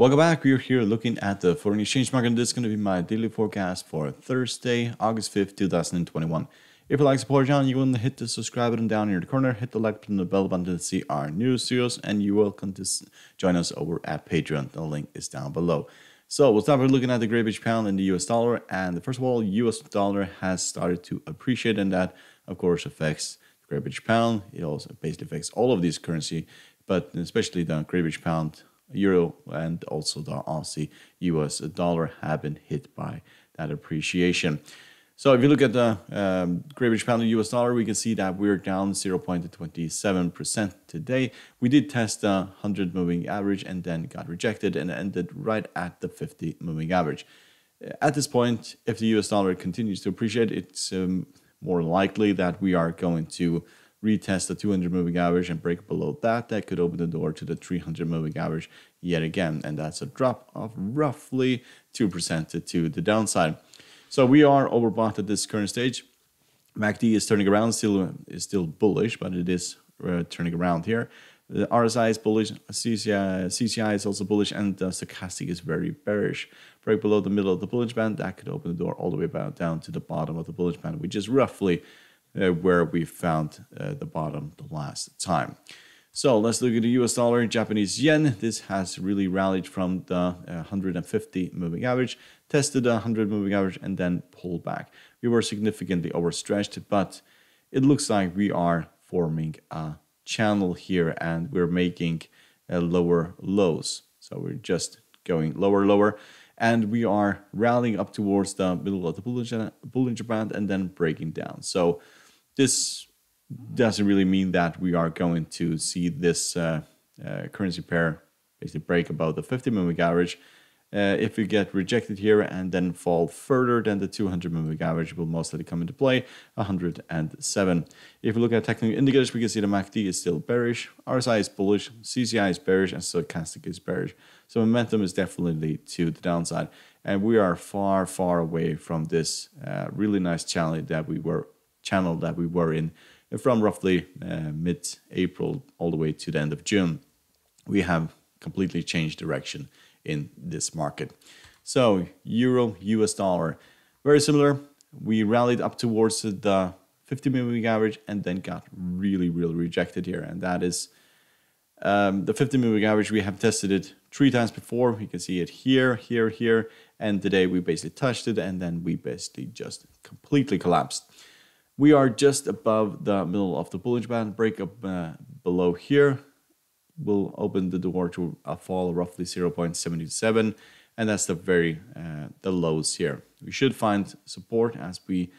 Welcome back. We are here looking at the foreign exchange market. This is going to be my daily forecast for Thursday, August 5th, 2021. If you like support John, you will hit the subscribe button down in the corner, hit the like button, the bell button to see our new videos, and you will come to join us over at Patreon. The link is down below. So we'll start by looking at the Great British Pound and the US dollar. And first of all, US dollar has started to appreciate, and that, of course, affects the Great British Pound. It also basically affects all of these currency, but especially the Great British Pound, Euro, and also the Aussie US dollar have been hit by that appreciation. So if you look at the Great British Pound and US dollar, we can see that we're down 0.27% today. We did test the 100 moving average and then got rejected and ended right at the 50 moving average. At this point, if the US dollar continues to appreciate, it's more likely that we are going to retest the 200 moving average and break below that. That could open the door to the 300 moving average yet again. And that's a drop of roughly 2% to the downside. So we are overbought at this current stage. MACD is turning around, is still bullish, but it is turning around here. The RSI is bullish, CCI is also bullish, and the stochastic is very bearish. Break below the middle of the bullish band, that could open the door all the way down to the bottom of the bullish band, which is roughly where we found the bottom the last time. So let's look at the US dollar, Japanese yen. This has really rallied from the 150 moving average, tested the 100 moving average, and then pulled back. We were significantly overstretched, but it looks like we are forming a channel here and we're making lower lows. So we're just going lower, lower, and we are rallying up towards the middle of the Bollinger Band and then breaking down. So this doesn't really mean that we are going to see this currency pair basically break above the 50 moving average. If we get rejected here and then fall further, then the 200 moving average will most likely come into play, 107. If we look at technical indicators, we can see the MACD is still bearish, RSI is bullish, CCI is bearish, and stochastic is bearish. So momentum is definitely to the downside. And we are far, far away from this really nice channel that we were in from roughly mid-April all the way to the end of June. We have completely changed direction in this market. So Euro, US dollar, very similar. We rallied up towards the 50 moving average and then got really, really rejected here. And that is the 50 moving average. We have tested it 3 times before. You can see it here, here, here. And today we basically touched it and then we basically just completely collapsed. We are just above the middle of the bullish band. Break up below here will open the door to a fall of roughly 0.77, and that's the lows here. We should find support, as we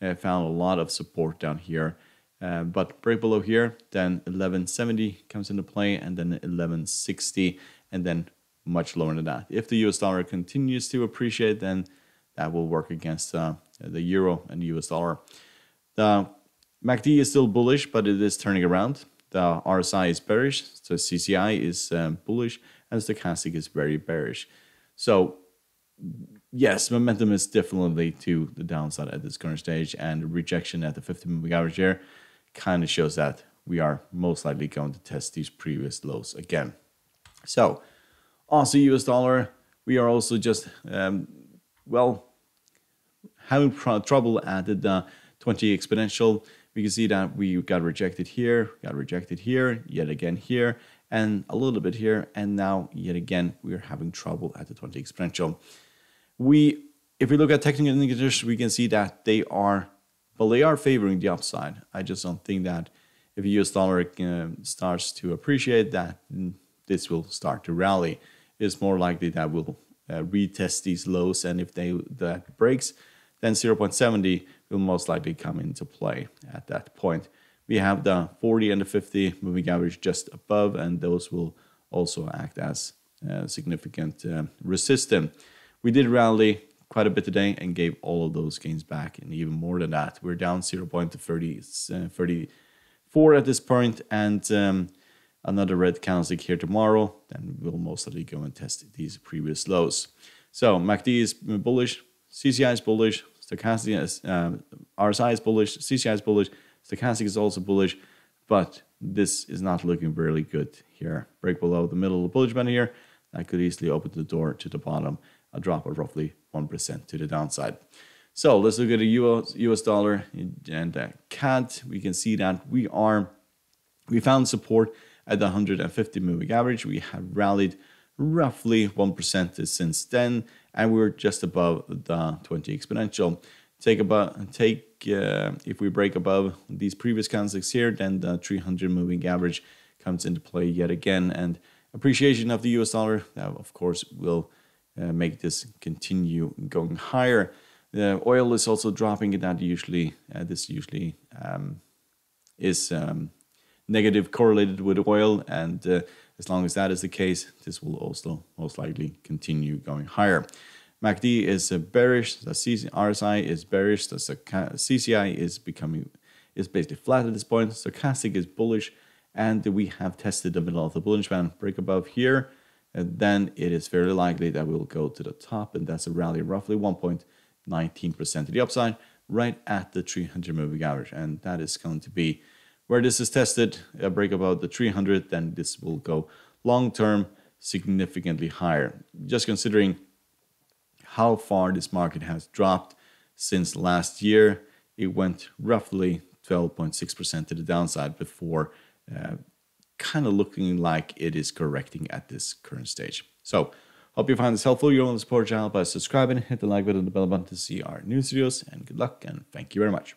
found a lot of support down here, but break below here, then 1170 comes into play, and then 1160, and then much lower than that. If the US dollar continues to appreciate, then that will work against the euro and the US dollar. The MACD is still bullish, but it is turning around. The RSI is bearish, so CCI is bullish, and stochastic is very bearish. So yes, momentum is definitely to the downside at this current stage, and rejection at the 50 moving average here kind of shows that we are most likely going to test these previous lows again. So also US dollar, we are also just, well, having trouble at the 20 exponential. We can see that we got rejected here, yet again here, and a little bit here, and now yet again we are having trouble at the 20 exponential. If we look at technical indicators, we can see that they are favoring the upside. I just don't think that if the US dollar starts to appreciate, that this will start to rally. It's more likely that we'll retest these lows, and if that breaks, then 0.70 will most likely come into play at that point. We have the 40 and the 50 moving average just above, and those will also act as significant resistance. We did rally quite a bit today and gave all of those gains back, and even more than that. We're down 0.34 at this point, and another red candlestick here tomorrow, then we'll most likely go and test these previous lows. So MACD is bullish, CCI is bullish, stochastic is, RSI is bullish, CCI is bullish, stochastic is also bullish, but this is not looking really good here. Break below the middle of the bullish band here, that could easily open the door to the bottom, a drop of roughly 1% to the downside. So let's look at the US dollar and CAD. We can see that we found support at the 150 moving average. We have rallied roughly 1% since then, and we're just above the 20 exponential. If we break above these previous candlesticks here, then the 300 moving average comes into play yet again, and appreciation of the US dollar, of course, will make this continue going higher. Oil is also dropping, and that usually is negative correlated with oil, and as long as that is the case, this will also most likely continue going higher. MACD is bearish, the RSI is bearish, the CCI is basically flat at this point, stochastic is bullish, and we have tested the middle of the bullish band. Break above here, and then it is fairly likely that we will go to the top, and that's a rally roughly 1.19% to the upside, right at the 300 moving average, and that is going to be where this is tested. Break above the 300, then this will go long-term significantly higher. Just considering how far this market has dropped since last year, it went roughly 12.6% to the downside before kind of looking like it is correcting at this current stage. So, hope you find this helpful. You want to support the channel by subscribing, hit the like button and the bell button to see our news videos, and good luck, and thank you very much.